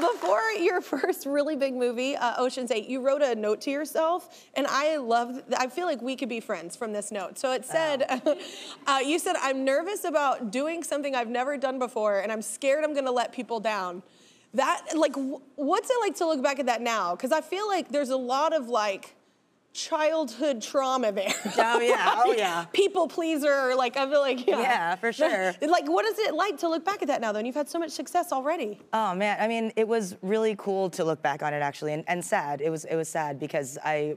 before your first really big movie, Ocean's 8, you wrote a note to yourself, and I feel like we could be friends from this note. So it said, you said, I'm nervous about doing something I've never done before, and I'm scared I'm gonna let people down. That, like, what's it like to look back at that now? Because I feel like there's a lot of, like, childhood trauma there. Oh yeah, oh yeah. People pleaser, or like, I feel like, yeah. Yeah, for sure. Like, what is it like to look back at that now, though? And you've had so much success already. Oh man, I mean, it was really cool to look back on it, actually, and sad. It was sad because I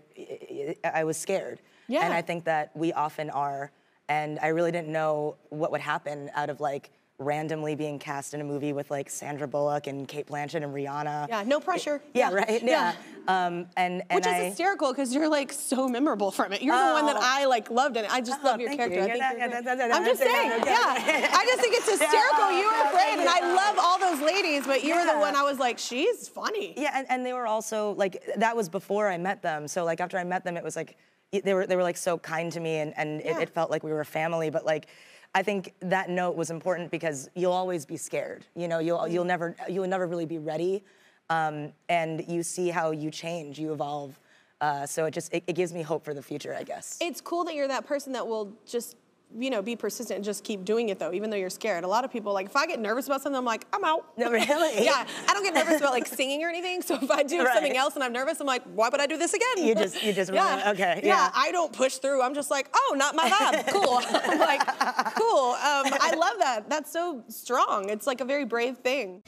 was scared. Yeah. And I think that we often are, and I really didn't know what would happen out of, like, randomly being cast in a movie with, like, Sandra Bullock and Cate Blanchett and Rihanna. Yeah, no pressure. Yeah, yeah. Right? Yeah. Yeah. Which is hysterical, because you're, like, so memorable from it. You're the one that I, like, loved in it. I just love your character. I'm just saying, yeah. I just think it's hysterical. You were great, and I love all those ladies, but you were the one I was like, she's funny. Yeah, and they were also, like, that was before I met them. So, like, after I met them, it was, like, they were like, so kind to me, and it felt like we were a family, but, like, I think that note was important because you'll always be scared. You know, you'll never really be ready, and you see how you change, you evolve. So it gives me hope for the future, I guess. It's cool that you're that person that will just, you know, be persistent and just keep doing it, though, even though you're scared. A lot of people, like, if I get nervous about something, I'm like, I'm out. No, really? Yeah, I don't get nervous about, like, singing or anything, so if I do something else and I'm nervous, I'm like, why would I do this again? You just really, okay. Yeah. Yeah, I don't push through. I'm just like, oh, not my vibe, cool. I'm like, cool, I love that. That's so strong. It's like a very brave thing.